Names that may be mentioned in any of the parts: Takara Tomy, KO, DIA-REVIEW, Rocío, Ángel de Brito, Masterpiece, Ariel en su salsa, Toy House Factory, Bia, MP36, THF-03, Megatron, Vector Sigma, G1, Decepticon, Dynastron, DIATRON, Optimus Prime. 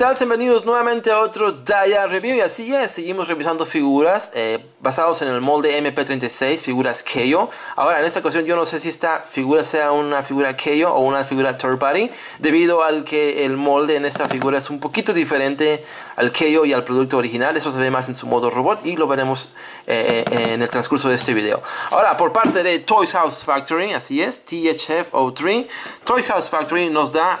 tal? Bienvenidos nuevamente a otro DIA-REVIEW. Y así es, seguimos revisando figuras basados en el molde MP36, figuras KO. Ahora, en esta ocasión yo no sé si esta figura sea una figura KO o una figura third party, debido al que el molde en esta figura es un poquito diferente al KO y al producto original. Eso se ve más en su modo robot y lo veremos en el transcurso de este video. Ahora, por parte de Toy House Factory, así es, THF-03, Toy House Factory nos da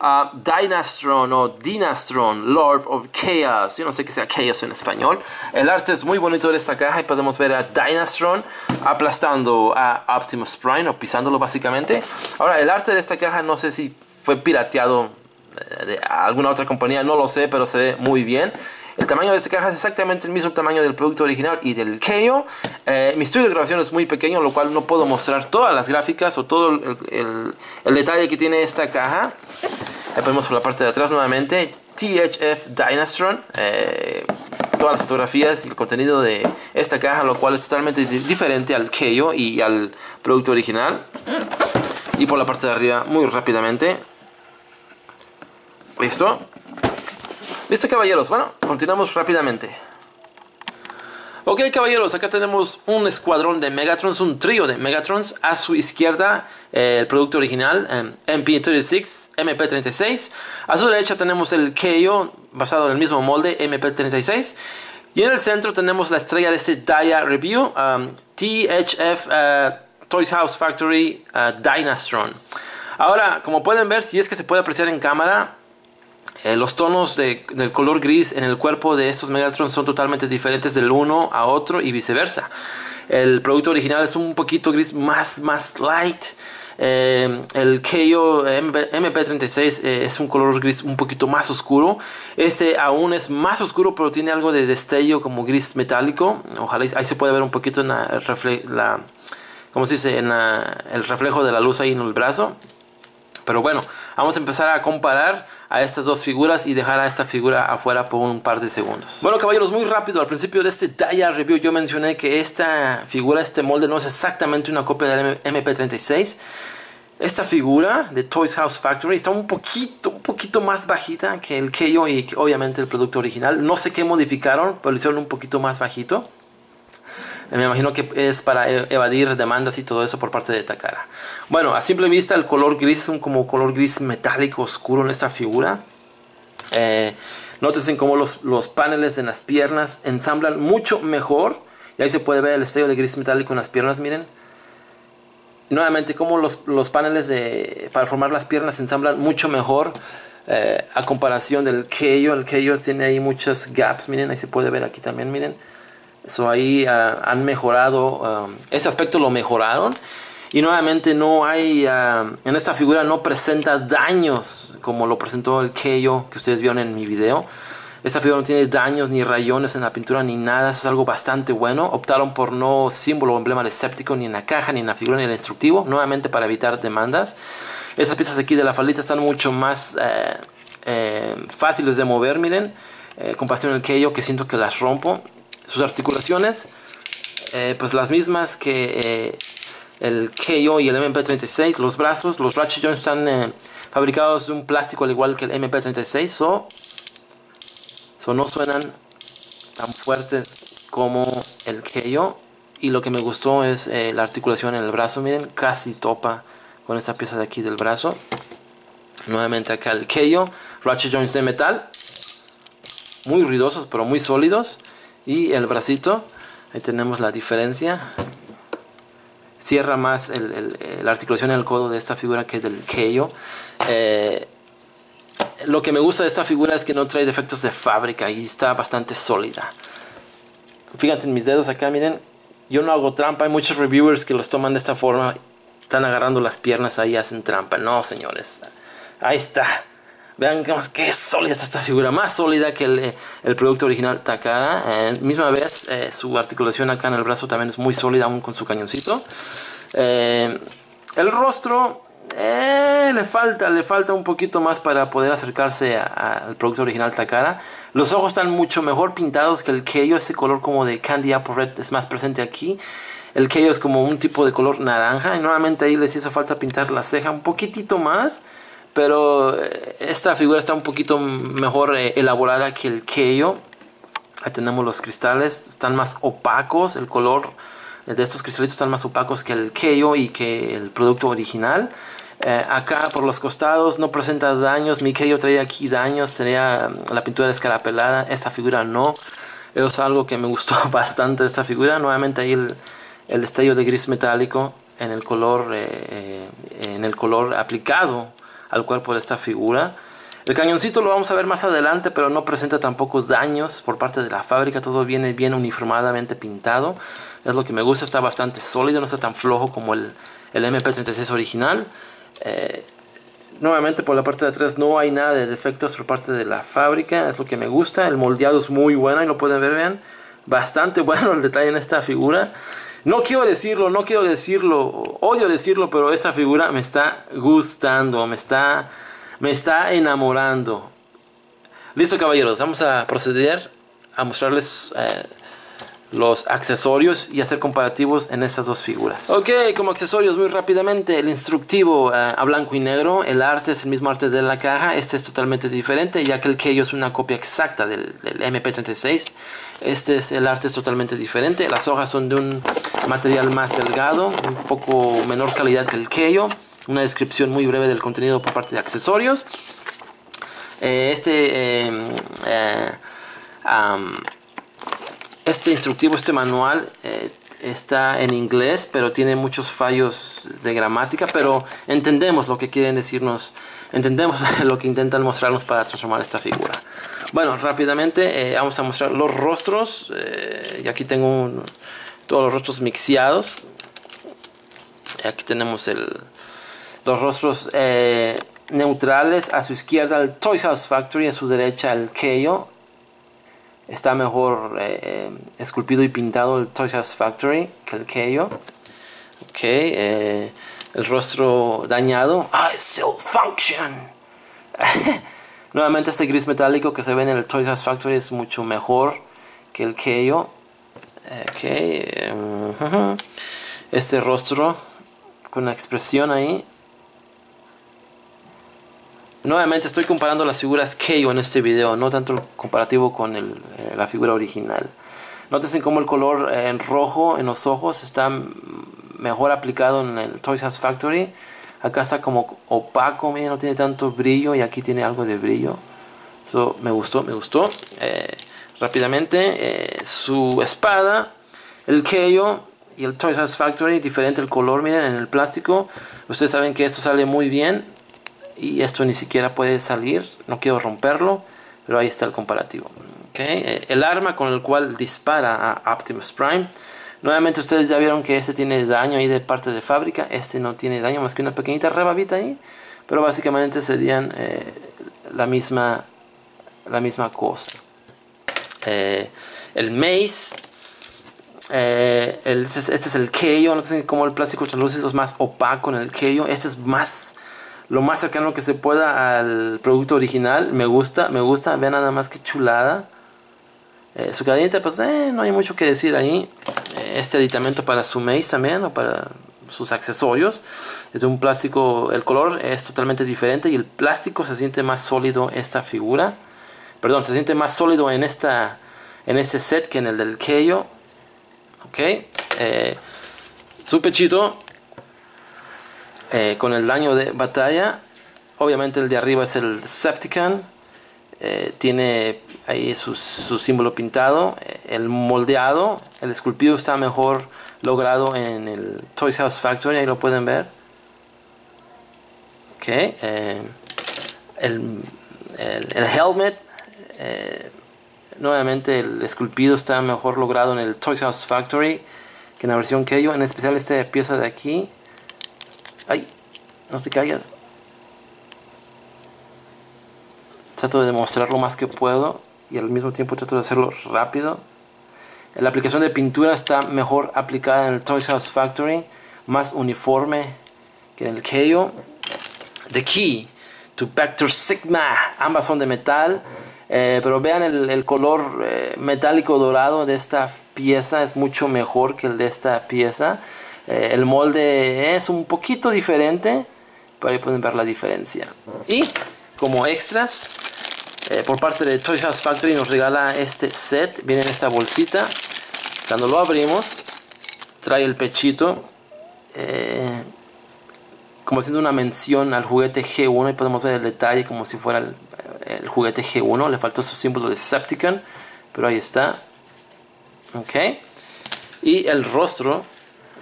Dynastron o Dynastron, Lord of Chaos. Yo no sé qué sea Chaos en español. El arte es muy bonito de esta caja y podemos ver a Dynastron aplastando a Optimus Prime o pisándolo básicamente. Ahora, el arte de esta caja no sé si fue pirateado de alguna otra compañía, no lo sé, pero se ve muy bien. El tamaño de esta caja es exactamente el mismo tamaño del producto original y del KO. Mi estudio de grabación es muy pequeño, lo cual no puedo mostrar todas las gráficas o todo el detalle que tiene esta caja. La ponemos por la parte de atrás nuevamente. THF Dynastron. Todas las fotografías y el contenido de esta caja, lo cual es totalmente diferente al KO y al producto original. Y por la parte de arriba, muy rápidamente. Listo. Listo, caballeros. Bueno, continuamos rápidamente. Ok, caballeros, acá tenemos un escuadrón de Megatrons, un trío de Megatrons. A su izquierda, el producto original, MP36. A su derecha tenemos el KO, basado en el mismo molde, MP36. Y en el centro tenemos la estrella de este DIA Review, THF Toy House Factory Dynastron. Ahora, como pueden ver, si es que se puede apreciar en cámara, los tonos del color gris en el cuerpo de estos Megatrons son totalmente diferentes del uno a otro y viceversa. El producto original es un poquito gris más light. El KO MP36 es un color gris un poquito más oscuro. Este aún es más oscuro, pero tiene algo de destello como gris metálico. Ojalá ahí se puede ver un poquito en el reflejo de la luz ahí en el brazo. Pero bueno, vamos a empezar a comparar a estas dos figuras y dejar a esta figura afuera por un par de segundos. Bueno, caballeros, muy rápido. Al principio de este DIA Review yo mencioné que esta figura, este molde, no es exactamente una copia del MP36. Esta figura de Toy House Factory está un poquito más bajita que el KO y que obviamente el producto original. No sé qué modificaron, pero lo hicieron un poquito más bajito. Me imagino que es para evadir demandas y todo eso por parte de Takara. Bueno, a simple vista el color gris es un como color gris metálico oscuro en esta figura. Nótense cómo los paneles en las piernas ensamblan mucho mejor. Y ahí se puede ver el destello de gris metálico en las piernas, miren. Nuevamente cómo los paneles para formar las piernas se ensamblan mucho mejor. A comparación del KO. El KO tiene ahí muchos gaps, miren. Ahí se puede ver aquí también, miren. So, ahí han mejorado, ese aspecto lo mejoraron. Y nuevamente no hay, en esta figura no presenta daños como lo presentó el KO que ustedes vieron en mi video. Esta figura no tiene daños ni rayones en la pintura ni nada, eso es algo bastante bueno. Optaron por no símbolo o emblema Decepticon ni en la caja, ni en la figura, ni en el instructivo. Nuevamente para evitar demandas. Estas piezas aquí de la faldita están mucho más fáciles de mover, miren. Comparación al KO que siento que las rompo. Sus articulaciones, pues las mismas que el KO y el MP36. Los brazos, los ratchet joints están fabricados de un plástico al igual que el MP36. So no suenan tan fuertes como el KO. Y lo que me gustó es la articulación en el brazo. Miren, casi topa con esta pieza de aquí del brazo. Nuevamente acá el KO. Ratchet joints de metal. Muy ruidosos, pero muy sólidos. Y el bracito, ahí tenemos la diferencia. Cierra más la articulación en el codo de esta figura que del KO. Lo que me gusta de esta figura es que no trae defectos de fábrica y está bastante sólida. Fíjense en mis dedos acá, miren. Yo no hago trampa, hay muchos reviewers que los toman de esta forma. Están agarrando las piernas ahí, hacen trampa. No, señores. Ahí está. Vean que sólida está esta figura, más sólida que el producto original Takara. Misma vez, su articulación acá en el brazo también es muy sólida, aún con su cañoncito. El rostro le falta un poquito más para poder acercarse al producto original Takara. Los ojos están mucho mejor pintados que el KO, ese color como de Candy Apple Red es más presente aquí. El KO es como un tipo de color naranja y nuevamente ahí les hizo falta pintar la ceja un poquitito más. Pero esta figura está un poquito mejor elaborada que el KO. Ahí tenemos los cristales, están más opacos, el color de estos cristalitos están más opacos que el KO y que el producto original. Acá por los costados no presenta daños. Mi KO traía aquí daños, sería la pintura escarapelada. Esta figura no, eso es algo que me gustó bastante de esta figura. Nuevamente ahí el destello de gris metálico en el color aplicado al cuerpo de esta figura. El cañoncito lo vamos a ver más adelante, pero no presenta tampoco daños por parte de la fábrica. Todo viene bien uniformadamente pintado, es lo que me gusta. Está bastante sólido, no está tan flojo como el MP36 original. Nuevamente por la parte de atrás no hay nada de defectos por parte de la fábrica, es lo que me gusta. El moldeado es muy bueno y lo pueden ver, vean, bastante bueno el detalle en esta figura. No quiero decirlo, odio decirlo, pero esta figura me está gustando, me está enamorando. Listo, caballeros, vamos a proceder a mostrarles los accesorios y hacer comparativos en estas dos figuras. Ok, como accesorios muy rápidamente, el instructivo a blanco y negro. El arte es el mismo arte de la caja, este es totalmente diferente ya que el KO es una copia exacta del MP36. El arte es totalmente diferente, las hojas son de un material más delgado, un poco menor calidad que el KO. Una descripción muy breve del contenido por parte de accesorios. Este instructivo, este manual está en inglés, pero tiene muchos fallos de gramática, pero entendemos lo que quieren decirnos, entendemos lo que intentan mostrarnos para transformar esta figura. Bueno, rápidamente vamos a mostrar los rostros, y aquí tengo todos los rostros mixeados. Aquí tenemos los rostros neutrales, a su izquierda el Toy House Factory, a su derecha el KO. Está mejor esculpido y pintado el Toy House Factory que el KO. Ok, el rostro dañado. I still function. Nuevamente este gris metálico que se ve en el Toy House Factory es mucho mejor que el KO. Ok, este rostro con la expresión ahí. Nuevamente estoy comparando las figuras KO en este video, no tanto el comparativo con la figura original. Nótense cómo el color en rojo en los ojos está mejor aplicado en el Toy House Factory. Acá está como opaco, miren, no tiene tanto brillo y aquí tiene algo de brillo. Eso me gustó. Rápidamente, su espada, el KO y el Toy House Factory, diferente el color, miren, en el plástico. Ustedes saben que esto sale muy bien. Y esto ni siquiera puede salir, no quiero romperlo, pero ahí está el comparativo. Okay. El arma con el cual dispara a Optimus Prime. Nuevamente ustedes ya vieron que este tiene daño ahí de parte de fábrica. Este no tiene daño más que una pequeñita rebabita ahí. Pero básicamente serían la misma cosa. El mace. Este es el KO. No sé cómo el plástico translúcido es más opaco en el KO. Este es más... lo más cercano que se pueda al producto original. Me gusta, vean nada más que chulada. Su cadenita, pues no hay mucho que decir ahí. Este aditamento para su mace también, o para sus accesorios, es de un plástico, el color es totalmente diferente y el plástico se siente más sólido en este set que en el del KO. Ok, su pechito. Con el daño de batalla, obviamente el de arriba es el Decepticon, tiene ahí su símbolo pintado. El moldeado, el esculpido está mejor logrado en el Toy House Factory, ahí lo pueden ver. Ok, el helmet, nuevamente el esculpido está mejor logrado en el Toy House Factory que en la versión KO, en especial esta pieza de aquí. Ay, no te caigas. Trato de demostrar lo más que puedo y al mismo tiempo trato de hacerlo rápido. La aplicación de pintura está mejor aplicada en el Toy House Factory, más uniforme que en el KO. The Key to Vector Sigma, ambas son de metal, pero vean el color metálico dorado de esta pieza, es mucho mejor que el de esta pieza. El molde es un poquito diferente, Para que puedan ver la diferencia. Y como extras, por parte de Toy House Factory nos regala este set. Viene en esta bolsita. Cuando lo abrimos, trae el pechito, como haciendo una mención al juguete G1. Y podemos ver el detalle como si fuera el juguete G1. Le faltó su símbolo de Decepticon, pero ahí está. Ok. Y el rostro,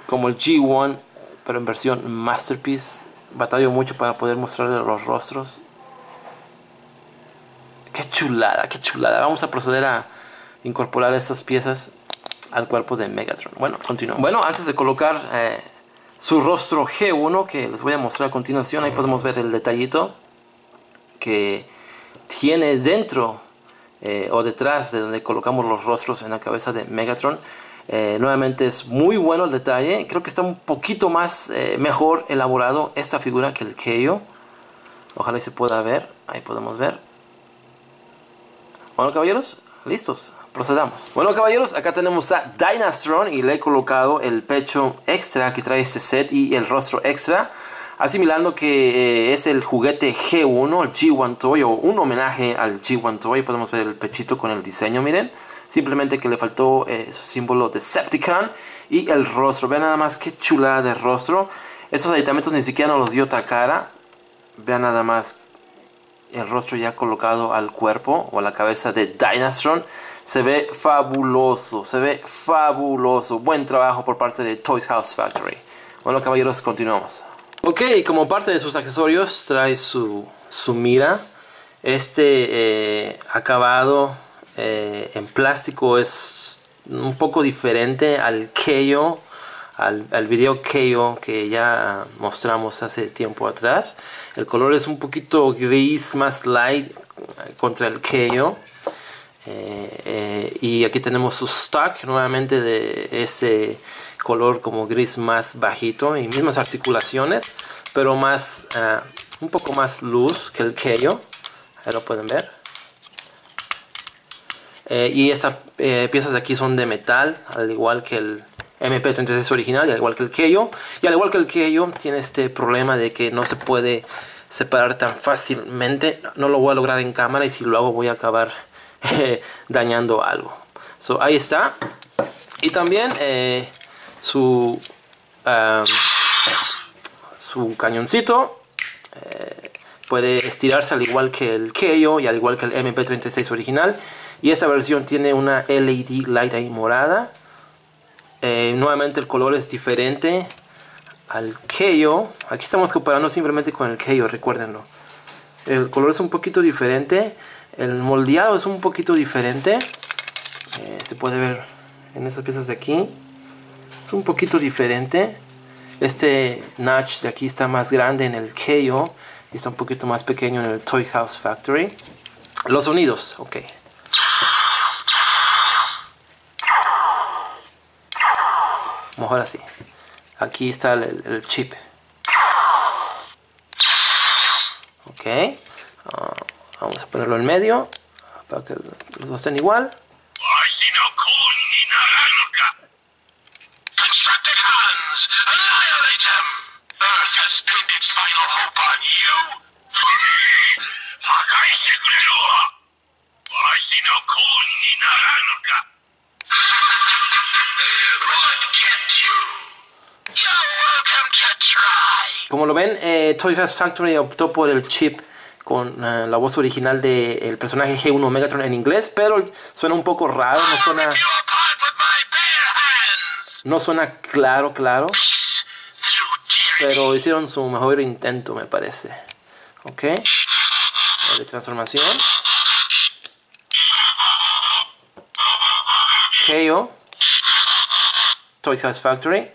como el G1, pero en versión Masterpiece. Batallo mucho para poder mostrarle los rostros. ¡Qué chulada, qué chulada! Vamos a proceder a incorporar estas piezas al cuerpo de Megatron. Bueno, continuamos. Bueno, antes de colocar su rostro G1, que les voy a mostrar a continuación, ahí podemos ver el detallito que tiene dentro o detrás de donde colocamos los rostros en la cabeza de Megatron. Nuevamente es muy bueno el detalle. Creo que está un poquito más mejor elaborado esta figura que el KO. Ojalá y se pueda ver. Ahí podemos ver. Bueno, caballeros, listos, procedamos. Bueno, caballeros, acá tenemos a Dynastron y le he colocado el pecho extra que trae este set y el rostro extra, asimilando que es el juguete G1, el G1 Toy, o un homenaje al G1 Toy. Podemos ver el pechito con el diseño, miren. Simplemente que le faltó su símbolo Decepticon y el rostro. Vean nada más qué chulada de rostro. Estos aditamentos ni siquiera nos los dio Takara. Vean nada más el rostro ya colocado al cuerpo o a la cabeza de Dynastron. Se ve fabuloso, se ve fabuloso. Buen trabajo por parte de Toy House Factory. Bueno, caballeros, continuamos. Ok, como parte de sus accesorios trae su mira. Este acabado en plástico es un poco diferente al KO, al video KO que ya mostramos hace tiempo atrás. El color es un poquito gris, más light contra el KO. Y aquí tenemos su stock nuevamente de ese color como gris más bajito y mismas articulaciones, pero más un poco más luz que el KO. Ahí lo pueden ver. Y estas piezas de aquí son de metal, al igual que el MP36 original, y al igual que el KO. Y al igual que el KO, tiene este problema de que no se puede separar tan fácilmente. No lo voy a lograr en cámara, y si lo hago voy a acabar dañando algo. So, ahí está. Y también su cañoncito puede estirarse al igual que el KO y al igual que el MP36 original. Y esta versión tiene una LED light ahí morada. Nuevamente el color es diferente al KO. Aquí estamos comparando simplemente con el KO, recuérdenlo. El color es un poquito diferente. El moldeado es un poquito diferente. Se puede ver en estas piezas de aquí. Es un poquito diferente. Este notch de aquí está más grande en el KO. Y está un poquito más pequeño en el Toy House Factory. Los sonidos, ok. Mejor así. Aquí está el chip. Ok. Vamos a ponerlo en medio. Para que los dos estén igual. Como lo ven, Toy House Factory optó por el chip con la voz original del personaje G1 Megatron en inglés, pero suena un poco raro, no suena claro, pero hicieron su mejor intento, me parece. Ok, de transformación. KO, Toy House Factory.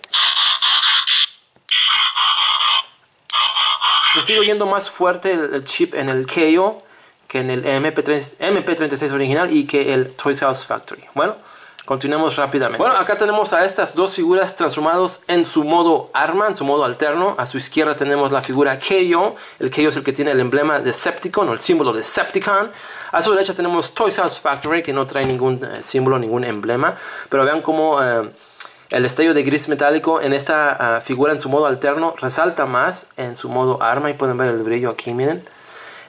Se sigue oyendo más fuerte el chip en el KO que en el MP36 original y que el Toy House Factory. Bueno, continuemos rápidamente. Bueno, acá tenemos a estas dos figuras transformados en su modo arma, en su modo alterno. A su izquierda tenemos la figura KO. El KO es el que tiene el emblema Decepticon o el símbolo Decepticon. A su derecha tenemos Toy House Factory, que no trae ningún símbolo, ningún emblema. Pero vean cómo El destello de gris metálico en esta figura en su modo alterno resalta más en su modo arma, y pueden ver el brillo aquí, miren.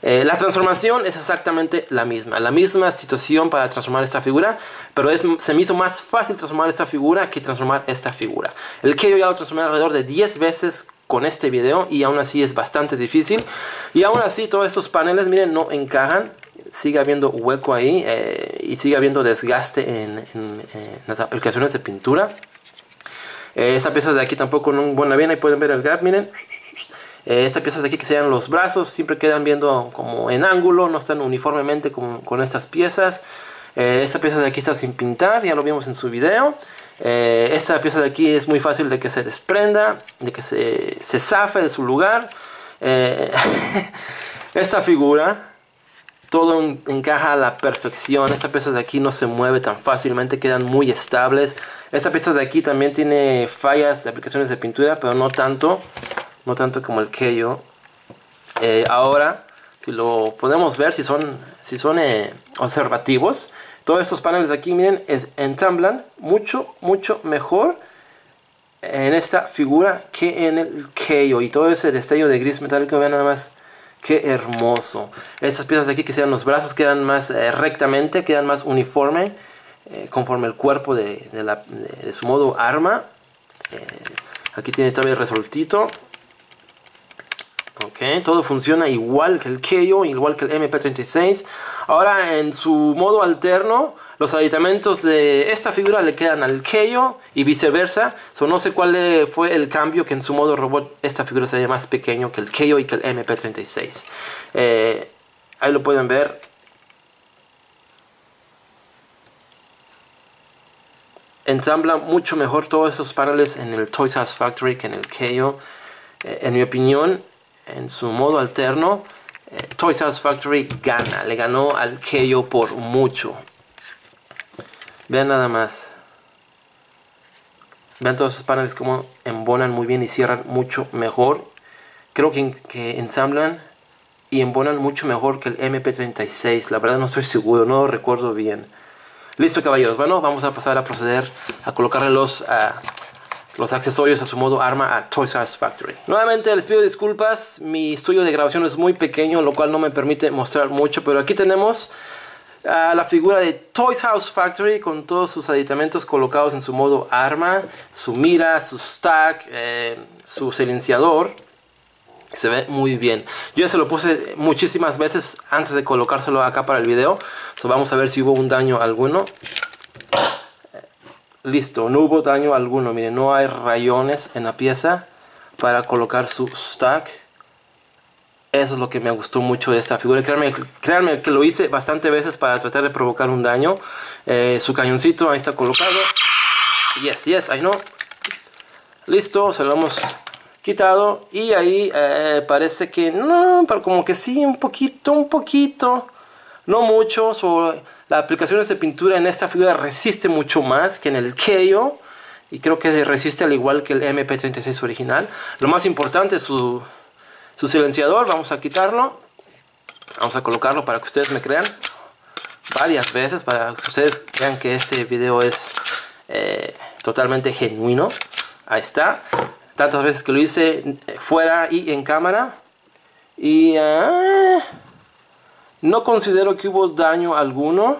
La transformación es exactamente la misma situación para transformar esta figura, pero se me hizo más fácil transformar esta figura que transformar esta figura. El KO ya lo transformé alrededor de 10 veces con este video y aún así es bastante difícil. Y aún así todos estos paneles, miren, no encajan. Sigue habiendo hueco ahí y sigue habiendo desgaste en las aplicaciones de pintura. Esta pieza de aquí tampoco no buena bien, ahí pueden ver el gap, miren. Estas piezas de aquí que sean los brazos siempre quedan viendo como en ángulo, no están uniformemente con estas piezas. Esta pieza de aquí está sin pintar, ya lo vimos en su video. Esta pieza de aquí es muy fácil de que se desprenda, de que se zafe de su lugar. Esta figura, todo encaja a la perfección. Estas piezas de aquí no se mueven tan fácilmente, quedan muy estables. Esta pieza de aquí también tiene fallas de aplicaciones de pintura, pero no tanto como el KO. Ahora, si lo podemos ver, si son observativos, todos estos paneles de aquí, miren, ensamblan mucho mejor en esta figura que en el KO. Y todo ese destello de gris metálico, vean nada más qué hermoso. Estas piezas de aquí que sean los brazos quedan más rectamente, quedan más uniforme conforme el cuerpo de su modo arma. Aquí tiene todavía el resortito. Ok, todo funciona igual que el KO, igual que el MP36. Ahora en su modo alterno, los aditamentos de esta figura le quedan al KO y viceversa. So, no sé cuál fue el cambio, que en su modo robot esta figura se ve más pequeño que el KO y que el MP36. Ahí lo pueden ver. Ensambla mucho mejor todos esos paneles en el Toy House Factory que en el KO. En mi opinión, en su modo alterno, Toy House Factory gana, le ganó al KO por mucho. Vean nada más, vean todos esos paneles como embonan muy bien y cierran mucho mejor. Creo que ensamblan y embonan mucho mejor que el MP36, la verdad no estoy seguro, no lo recuerdo bien. Listo, caballeros, bueno, vamos a pasar a proceder a colocarle los accesorios a su modo arma a Toy House Factory. Nuevamente les pido disculpas, mi estudio de grabación es muy pequeño, lo cual no me permite mostrar mucho, pero aquí tenemos a la figura de Toy House Factory con todos sus aditamentos colocados en su modo arma, su mira, su stack, su silenciador. Se ve muy bien. Yo ya se lo puse muchísimas veces antes de colocárselo acá para el video, so vamos a ver si hubo un daño alguno. Listo, no hubo daño alguno, miren, no hay rayones en la pieza para colocar su stack. Eso es lo que me gustó mucho de esta figura. Créanme que lo hice bastante veces para tratar de provocar un daño. Su cañoncito ahí está colocado. Yes, ahí no. Listo, se lo hemos quitado. Y ahí parece que no, pero como que sí, un poquito. No mucho, las aplicaciones de pintura en esta figura resiste mucho más que en el KO. Y creo que resiste al igual que el MP36 original. Lo más importante es su silenciador. Vamos a quitarlo. Vamos a colocarlo para que ustedes me crean. Varias veces para que ustedes crean que este video es totalmente genuino. Ahí está. Tantas veces que lo hice fuera y en cámara. Y... no considero que hubo daño alguno,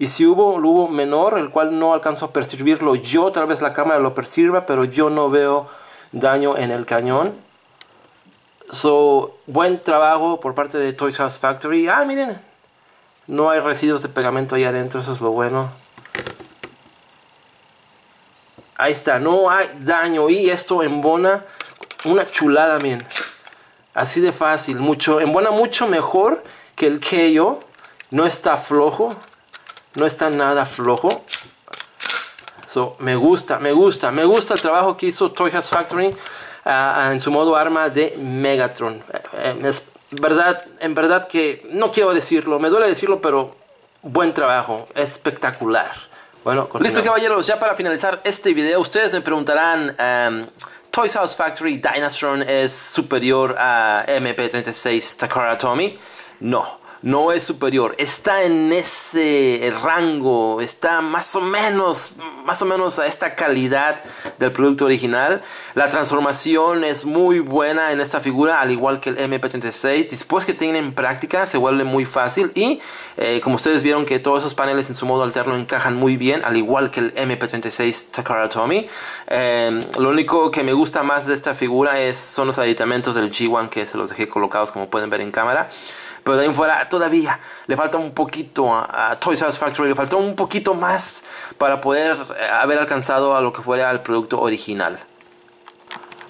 y si hubo, lo hubo menor, el cual no alcanzo a percibirlo yo. Tal vez la cámara lo perciba, pero yo no veo daño en el cañón. So, buen trabajo por parte de Toy House Factory. Ah, miren, no hay residuos de pegamento ahí adentro, eso es lo bueno. Ahí está, no hay daño, y esto embona una chulada, miren. Así de fácil, embona mucho mejor que el KO. No está flojo, no está nada flojo. So, me gusta el trabajo que hizo Toy House Factory en su modo arma de Megatron. En verdad que no quiero decirlo, me duele decirlo, pero buen trabajo, espectacular. Bueno, listo, caballeros, ya para finalizar este video, ustedes me preguntarán... Toy House Factory Dynastron es superior a MP36 Takara Tomy. No, no es superior, está en ese rango, está más o menos a esta calidad del producto original. La transformación es muy buena en esta figura, al igual que el MP36. Después que tienen práctica se vuelve muy fácil y como ustedes vieron que todos esos paneles en su modo alterno encajan muy bien, al igual que el MP36 Takara Tomy. Lo único que me gusta más de esta figura son los aditamentos del G1, que se los dejé colocados como pueden ver en cámara. Pero de ahí en fuera todavía le falta un poquito a Toy House Factory, le faltó un poquito más para poder haber alcanzado a lo que fuera el producto original.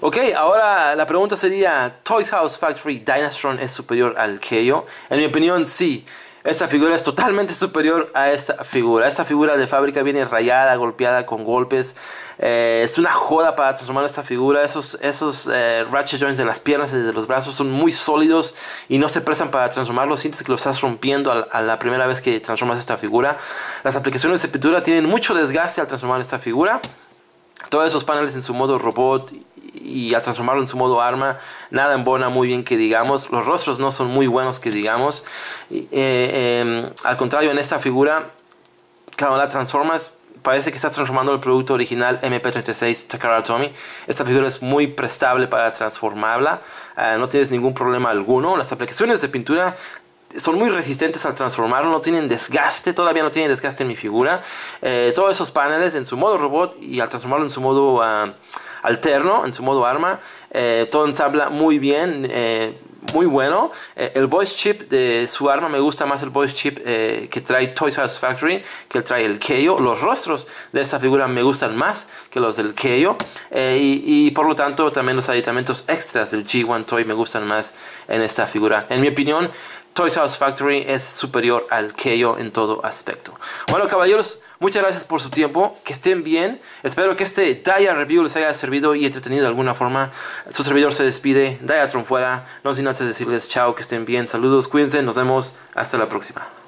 Ok, ahora la pregunta sería, ¿Toy House Factory Dynastron es superior al KO? En mi opinión, sí. Esta figura es totalmente superior a esta figura. Esta figura de fábrica viene rayada, golpeada con golpes. Es una joda para transformar esta figura. Esos ratchet joints de las piernas y de los brazos son muy sólidos y no se prestan para transformarlos. Sientes que los estás rompiendo a la primera vez que transformas esta figura. Las aplicaciones de pintura tienen mucho desgaste al transformar esta figura. Todos esos paneles en su modo robot y a transformarlo en su modo arma, nada embona muy bien que digamos. Los rostros no son muy buenos que digamos. Al contrario, en esta figura, cuando la transformas, parece que estás transformando el producto original MP36 Takara Tomy. Esta figura es muy prestable para transformarla. No tienes ningún problema alguno. Las aplicaciones de pintura son muy resistentes al transformarlo, no tienen desgaste, todavía no tienen desgaste en mi figura. Todos esos paneles en su modo robot y al transformarlo en su modo alterno, en su modo arma, todo ensambla muy bien, muy bueno. El voice chip de su arma, me gusta más el voice chip que trae Toy House Factory que trae el KO. Los rostros de esta figura me gustan más que los del KO, y por lo tanto también los aditamentos extras del G1 Toy me gustan más en esta figura. En mi opinión, Toy House Factory es superior al KO en todo aspecto. Bueno, caballeros, muchas gracias por su tiempo, que estén bien. Espero que este DIA Review les haya servido y entretenido de alguna forma. Su servidor se despide, DIATRON fuera, no sin antes decirles chao, que estén bien, saludos, cuídense, nos vemos, hasta la próxima.